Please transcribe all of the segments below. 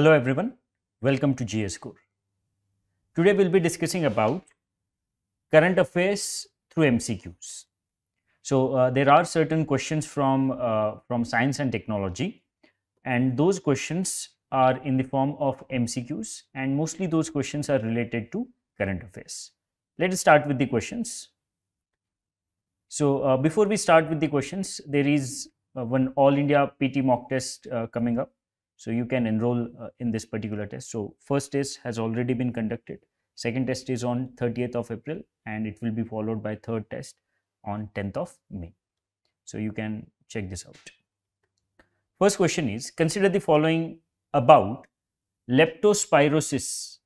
Hello everyone, welcome to GS Core. Today we'll be discussing about current affairs through MCQs. So there are certain questions from science and technology, and those questions are in the form of MCQs, and mostly those questions are related to current affairs. Let us start with the questions. So before we start with the questions, there is one All India PT mock test coming up. So you can enroll in this particular test. So first test has already been conducted. Second test is on 30th of April and it will be followed by third test on 10th of May. So you can check this out. First question is, consider the following about leptospirosis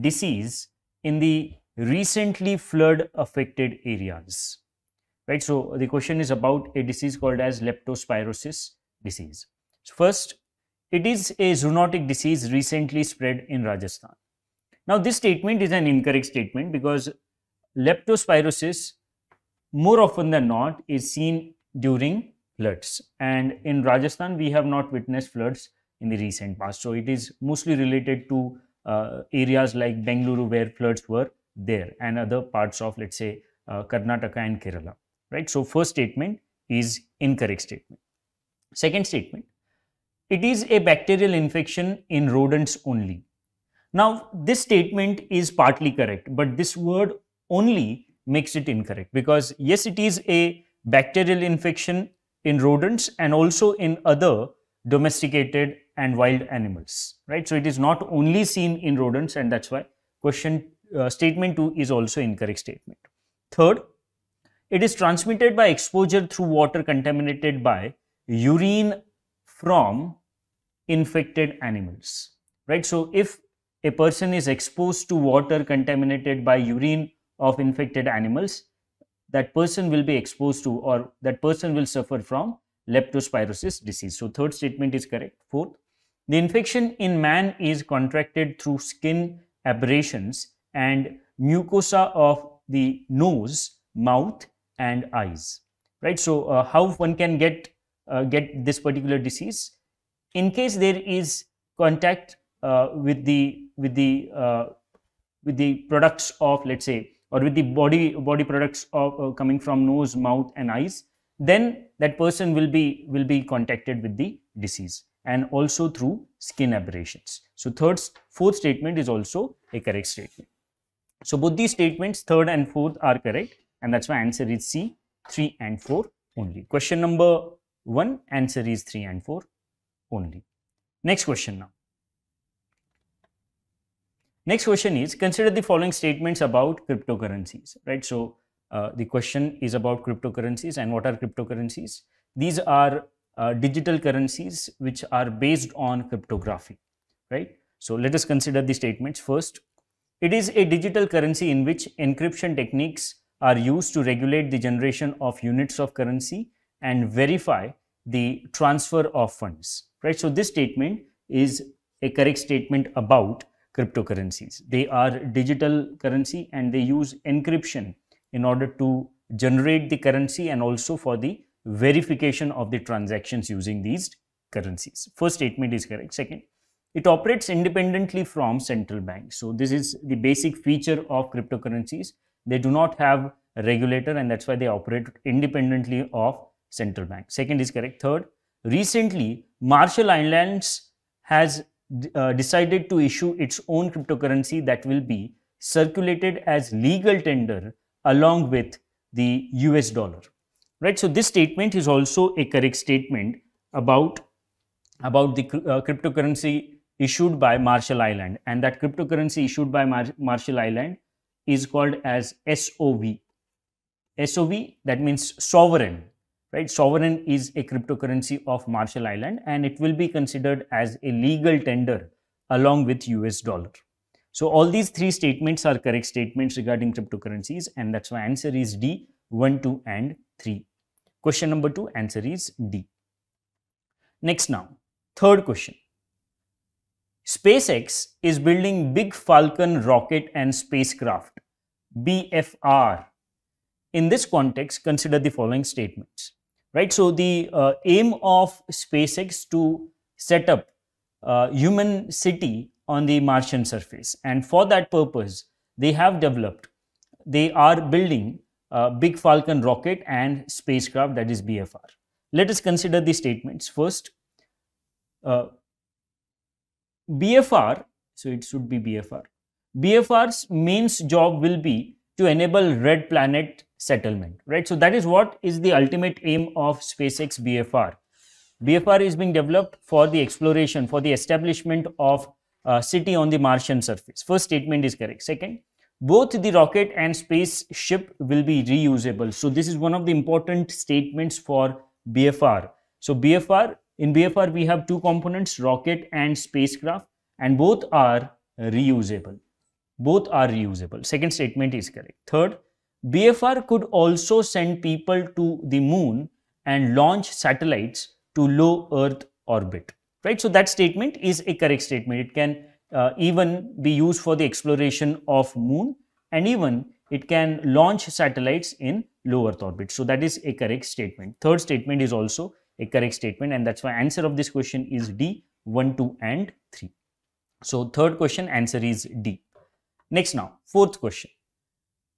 disease in the recently flood affected areas, right? So the question is about a disease called as leptospirosis disease. So first, it is a zoonotic disease recently spread in Rajasthan. Now, this statement is an incorrect statement because leptospirosis more often than not is seen during floods, and in Rajasthan we have not witnessed floods in the recent past. So it is mostly related to areas like Bengaluru where floods were there, and other parts of, let's say, Karnataka and Kerala, right? So first statement is incorrect statement. Second statement, it is a bacterial infection in rodents only. Now, this statement is partly correct, but this word only makes it incorrect because yes, it is a bacterial infection in rodents and also in other domesticated and wild animals, right? So it is not only seen in rodents, and that's why question statement 2 is also incorrect statement. Third, it is transmitted by exposure through water contaminated by urine from infected animals, right? So if a person is exposed to water contaminated by urine of infected animals, that person will be exposed to, or that person will suffer from, leptospirosis disease. So third statement is correct. Fourth, the infection in man is contracted through skin abrasions and mucosa of the nose, mouth and eyes, right? So how one can get this particular disease? In case there is contact with the products of, let's say, or with the body products of coming from nose, mouth and eyes, then that person will be contacted with the disease, and also through skin abrasions. So fourth statement is also a correct statement. So both these statements, third and fourth, are correct, and that's why answer is C, 3 and 4 only. Question number 1, answer is 3 and 4 only. Next question now. Next question is, consider the following statements about cryptocurrencies, right? So the question is about cryptocurrencies, and what are cryptocurrencies? These are digital currencies which are based on cryptography, right? So let us consider the statements. First, it is a digital currency in which encryption techniques are used to regulate the generation of units of currency and verify the transfer of funds, right? So this statement is a correct statement about cryptocurrencies. They are digital currency and they use encryption in order to generate the currency and also for the verification of the transactions using these currencies. First statement is correct. Second, it operates independently from central banks. So this is the basic feature of cryptocurrencies. They do not have a regulator, and that's why they operate independently of central bank. Second is correct. Third, recently Marshall Islands has decided to issue its own cryptocurrency that will be circulated as legal tender along with the US dollar, right? So this statement is also a correct statement about the cryptocurrency issued by Marshall Island, and that cryptocurrency issued by Marshall Island is called as SOV. SOV, that means sovereign, right? Sovereign is a cryptocurrency of Marshall Island, and it will be considered as a legal tender along with US dollar. So all these three statements are correct statements regarding cryptocurrencies, and that's why answer is D, 1, 2 and 3. Question number 2, answer is D. Next now, third question. SpaceX is building Big Falcon rocket and spacecraft, BFR. In this context, consider the following statements, right? So the aim of SpaceX to set up human city on the Martian surface. And for that purpose, they have developed, they are building a big Falcon rocket and spacecraft, that is BFR. Let us consider the statements first. BFR, so it should be BFR. BFR's main job will be to enable red planet settlement, right? So that is what is the ultimate aim of SpaceX BFR. BFR is being developed for the exploration, for the establishment of a city on the Martian surface. First statement is correct. Second, both the rocket and spaceship will be reusable. So this is one of the important statements for BFR. So in BFR, we have two components, rocket and spacecraft, and both are reusable. Both are reusable. Second statement is correct. Third, BFR could also send people to the moon and launch satellites to low Earth orbit, right? So that statement is a correct statement. It can even be used for the exploration of moon, and even it can launch satellites in low Earth orbit. So that is a correct statement. Third statement is also a correct statement, and that's why answer of this question is D, 1, 2 and 3. So third question answer is D. Next now, fourth question.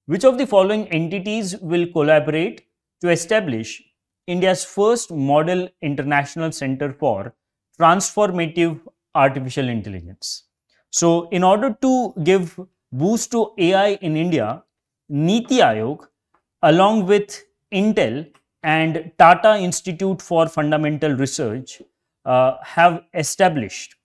Which of the following entities will collaborate to establish India's first model international center for transformative artificial intelligence? So in order to give boost to AI in India, Niti Aayog along with Intel and Tata Institute for Fundamental Research have established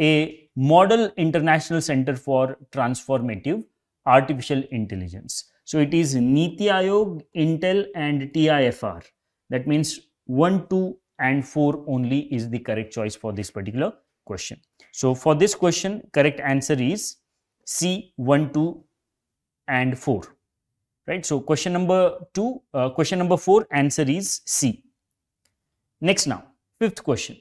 a model international center for transformative artificial intelligence. So it is Niti Aayog, Intel and TIFR. That means 1, 2 and 4 only is the correct choice for this particular question. So for this question, correct answer is C, 1, 2 and 4. Right. So question number 4, answer is C. Next now, fifth question.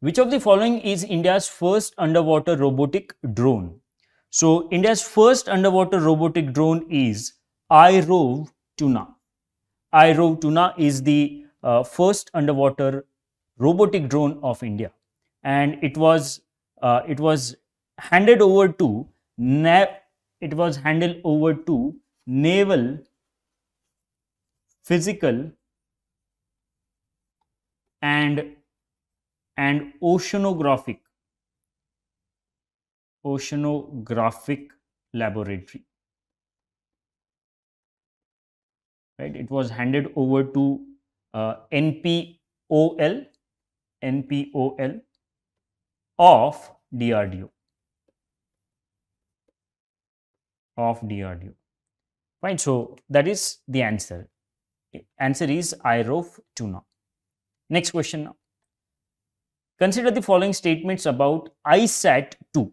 Which of the following is India's first underwater robotic drone? So India's first underwater robotic drone is IROV Tuna. IROV Tuna is the first underwater robotic drone of India, and it was handed over to Naval Physical and Oceanographic Laboratory. Right, it was handed over to NPOL of DRDO. Fine, so that is the answer. Answer is IROV Tuna. Next question now. Consider the following statements about ICESat-2.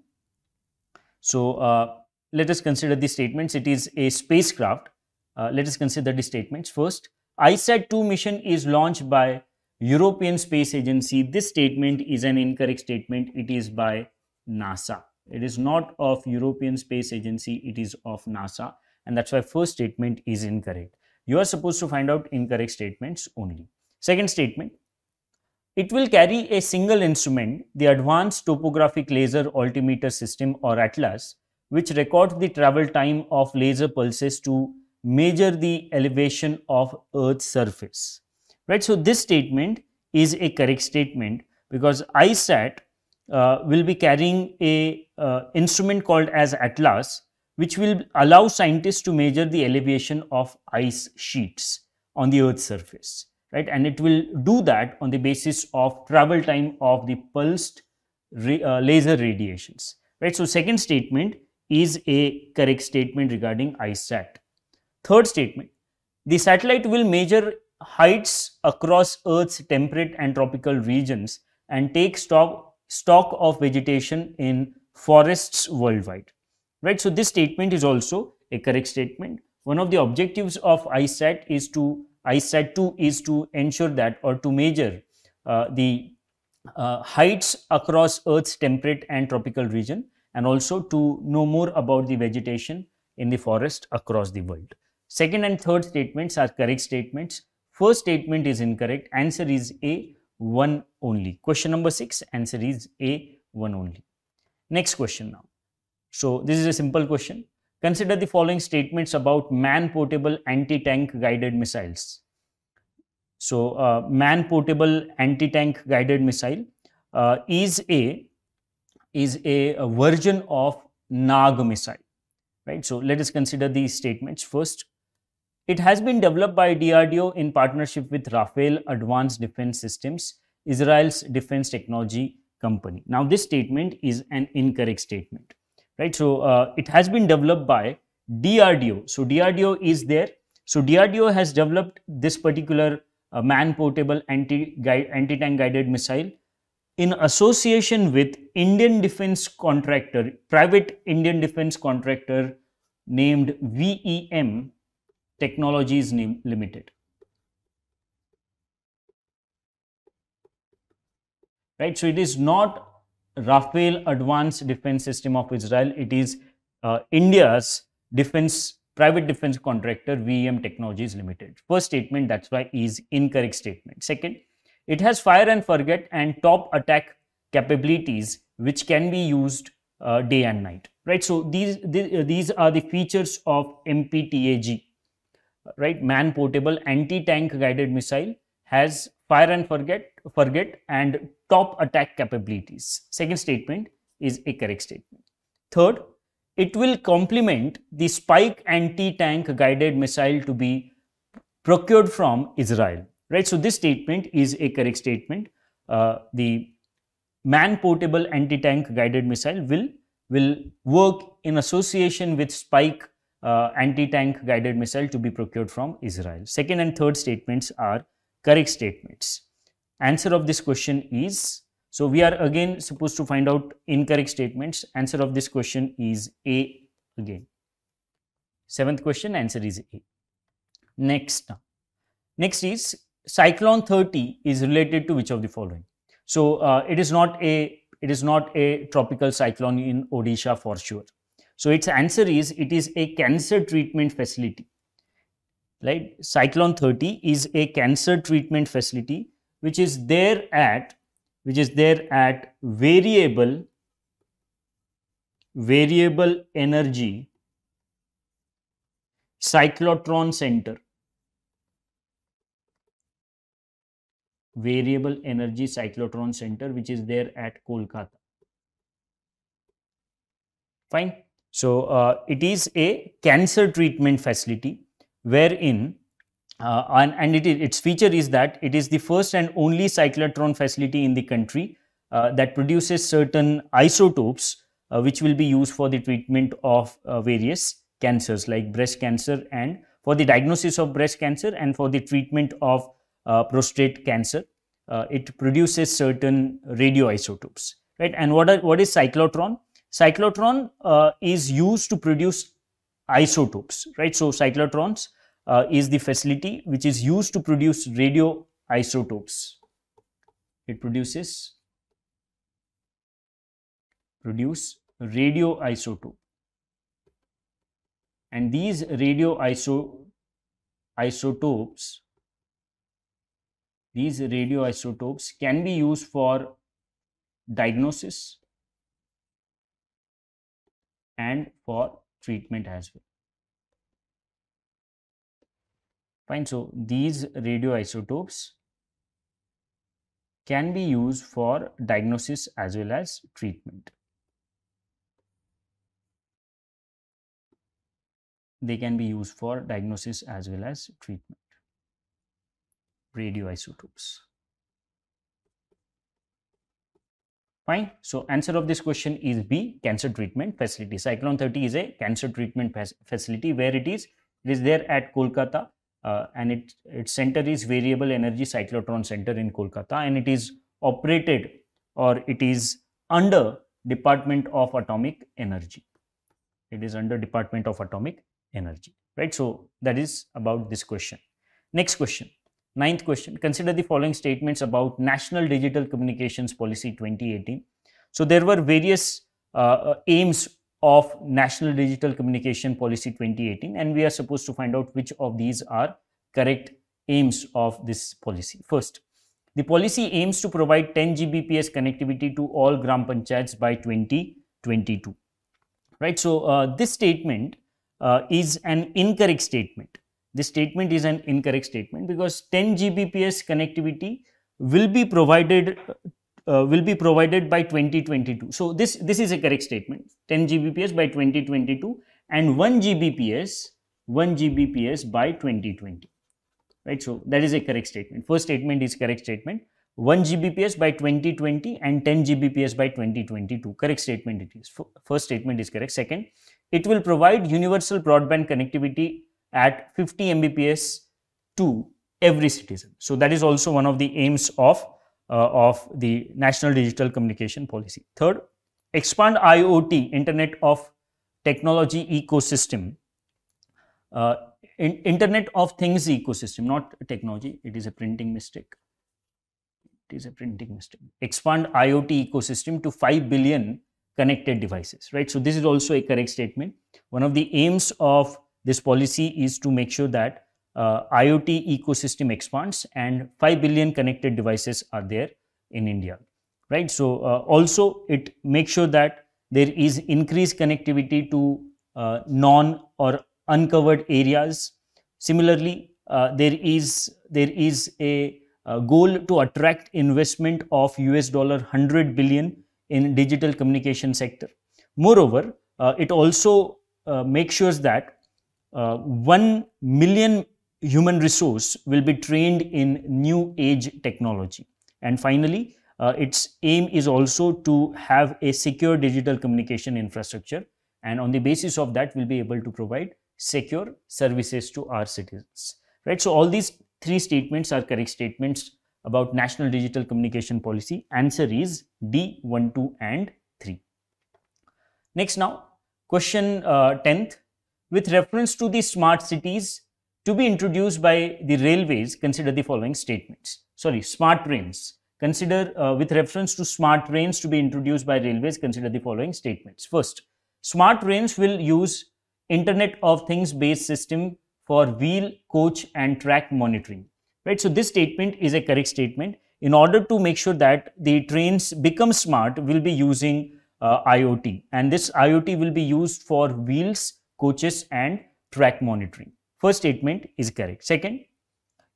So let us consider the statements. It is a spacecraft. Let us consider the statements. First, ICESat-2 mission is launched by European Space Agency. This statement is an incorrect statement. It is by NASA. It is not of European Space Agency. It is of NASA. And that's why first statement is incorrect. You are supposed to find out incorrect statements only. Second statement, it will carry a single instrument, the Advanced Topographic Laser Altimeter System or ATLAS, which records the travel time of laser pulses to measure the elevation of Earth's surface. Right? So this statement is a correct statement because ICESat will be carrying a instrument called as ATLAS, which will allow scientists to measure the elevation of ice sheets on the Earth's surface, right? And it will do that on the basis of travel time of the pulsed laser radiations, right? So second statement is a correct statement regarding ICESat. Third statement, the satellite will measure heights across Earth's temperate and tropical regions and take stock of vegetation in forests worldwide, right? So this statement is also a correct statement. One of the objectives of ICESat-2 is to ensure that or to measure the heights across Earth's temperate and tropical region, and also to know more about the vegetation in the forest across the world. Second and third statements are correct statements. First statement is incorrect. Answer is A, 1 only. Question number 6, answer is A, 1 only. Next question now. So, this is a simple question. Consider the following statements about man-portable anti-tank guided missiles. So, man-portable anti-tank guided missile is a version of NAG missile, right? So, let us consider these statements first. It has been developed by DRDO in partnership with Rafael Advanced Defense Systems, Israel's defense technology company. Now, this statement is an incorrect statement, right? So, it has been developed by DRDO. So, DRDO is there. So, DRDO has developed this particular man-portable anti-tank guided missile in association with Indian defense contractor, private Indian defense contractor named VEM Technologies Limited. Right, so it is not Rafael Advanced Defense System of Israel, it is India's private defense contractor VEM Technologies Limited. First statement, that's why is incorrect statement. Second, it has fire and forget and top attack capabilities which can be used day and night. Right, so these are the features of MPTAG. Right, man portable anti-tank guided missile has fire and forget and top attack capabilities. Second statement is a correct statement. Third, it will complement the Spike anti-tank guided missile to be procured from Israel. Right, so this statement is a correct statement. The man-portable anti-tank guided missile will work in association with Spike anti-tank guided missile to be procured from Israel. Second and third statements are correct statements. Answer of this question is, so we are again supposed to find out incorrect statements. Answer of this question is A again. Seventh question, answer is A. Next is Cyclone 30 is related to which of the following? So it is not a tropical cyclone in Odisha for sure. So its answer is, it is a cancer treatment facility. Right, Cyclone 30 is a cancer treatment facility which is there at variable energy cyclotron center. Variable energy cyclotron center, which is there at Kolkata. Fine. So it is a cancer treatment facility wherein its feature is that it is the first and only cyclotron facility in the country that produces certain isotopes which will be used for the treatment of various cancers like breast cancer, and for the diagnosis of breast cancer, and for the treatment of prostate cancer. It produces certain radioisotopes, right? And what is cyclotron? Cyclotron is used to produce isotopes, right? So cyclotrons is the facility which is used to produce radioisotopes. It produces radioisotope, and these radioisotopes can be used for diagnosis and for treatment as well. Fine, so these radioisotopes can be used for diagnosis as well as treatment. They can be used for diagnosis as well as treatment. Radioisotopes. Fine. So, answer of this question is B, cancer treatment facility. Cyclone 30 is a cancer treatment facility. Where it is there at Kolkata, and its center is Variable Energy Cyclotron Center in Kolkata, and it is operated, or it is under Department of Atomic Energy. It is under Department of Atomic Energy, right? So, that is about this question. Next question. Ninth question, consider the following statements about National Digital Communications Policy 2018. So, there were various aims of National Digital Communication Policy 2018, and we are supposed to find out which of these are correct aims of this policy. First, The policy aims to provide 10 Gbps connectivity to all gram panchayats by 2022. Right, so this statement is an incorrect statement. This statement is an incorrect statement because 10 Gbps connectivity will be provided by 2022. So this is a correct statement. 10 Gbps by 2022 and 1 Gbps by 2020. Right, so that is a correct statement. First statement is correct statement. 1 Gbps by 2020 and 10 Gbps by 2022. Correct statement it is. First statement is correct. Second, it will provide universal broadband connectivity at 50 Mbps to every citizen. So that is also one of the aims of the National Digital Communication Policy. Third, expand IoT, Internet of Technology ecosystem. Internet of Things ecosystem, not technology. It is a printing mistake. It is a printing mistake. Expand IoT ecosystem to 5 billion connected devices, right? So this is also a correct statement. One of the aims of this policy is to make sure that IoT ecosystem expands and 5 billion connected devices are there in India, right? So also it makes sure that there is increased connectivity to non or uncovered areas. Similarly, there is a goal to attract investment of $100 billion in digital communication sector. Moreover, it also makes sure that 1 million human resource will be trained in new age technology. And finally, its aim is also to have a secure digital communication infrastructure, and on the basis of that we'll be able to provide secure services to our citizens, right? So all these three statements are correct statements about National Digital Communication Policy. Answer is D, 1, 2 and 3. Next now, question 10th. With reference to the smart cities to be introduced by the railways, consider the following statements. Sorry, smart trains. Consider with reference to smart trains to be introduced by railways, consider the following statements. First, smart trains will use Internet of Things based system for wheel, coach and track monitoring, right? So this statement is a correct statement. In order to make sure that the trains become smart, we'll be using IoT, and this IoT will be used for wheels, coaches and track monitoring. First statement is correct. Second,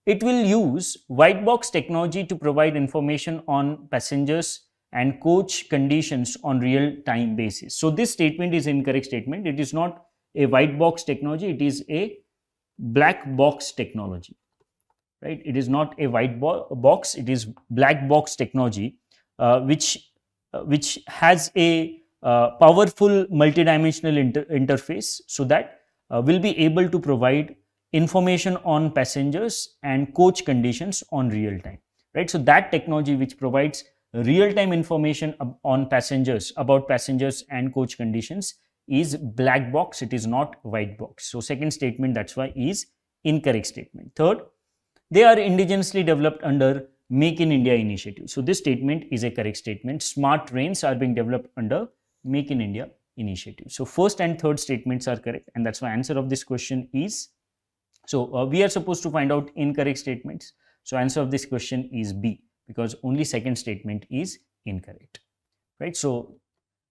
it will use white box technology to provide information on passengers and coach conditions on real-time basis. So this statement is incorrect statement. It is not a white box technology, it is a black box technology, right? It is not a white box, it is black box technology, which has a powerful multidimensional interface, so that we'll be able to provide information on passengers and coach conditions on real time, right? So that technology which provides real-time information on passengers, about passengers and coach conditions, is black box, it is not white box. So second statement, that's why, is incorrect statement. Third, they are indigenously developed under Make in India initiative. So this statement is a correct statement. Smart trains are being developed under Make in India initiative. So first and third statements are correct, and that's why answer of this question is, so we are supposed to find out incorrect statements. So answer of this question is B, because only second statement is incorrect, right? So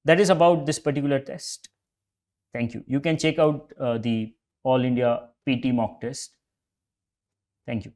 that is about this particular test. Thank you. You can check out the All India PT mock test. Thank you.